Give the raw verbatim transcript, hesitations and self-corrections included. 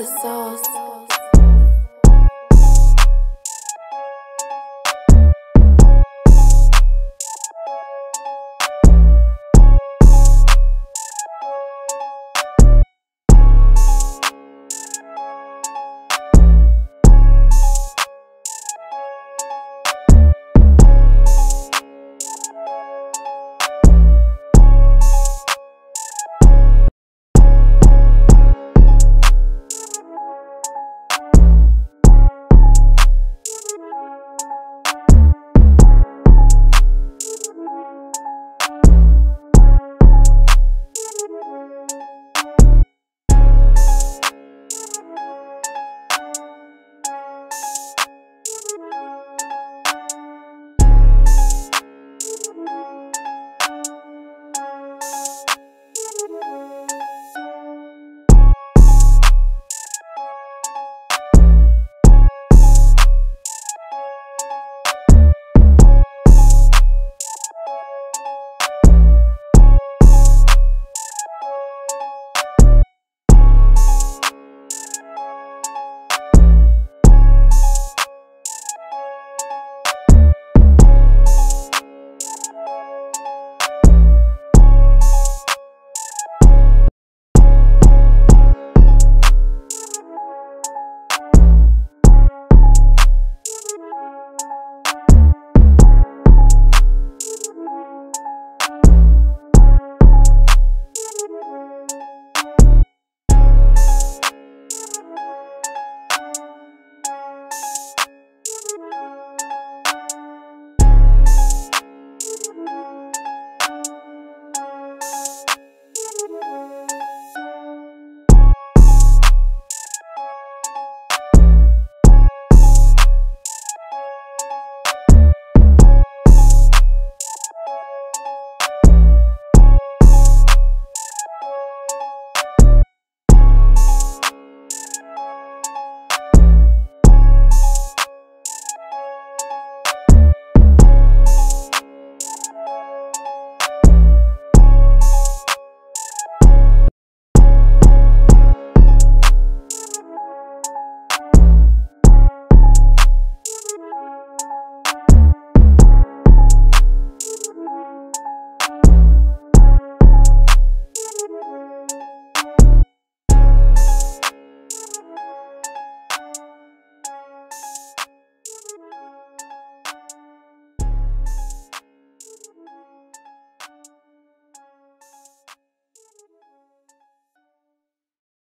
the sauce.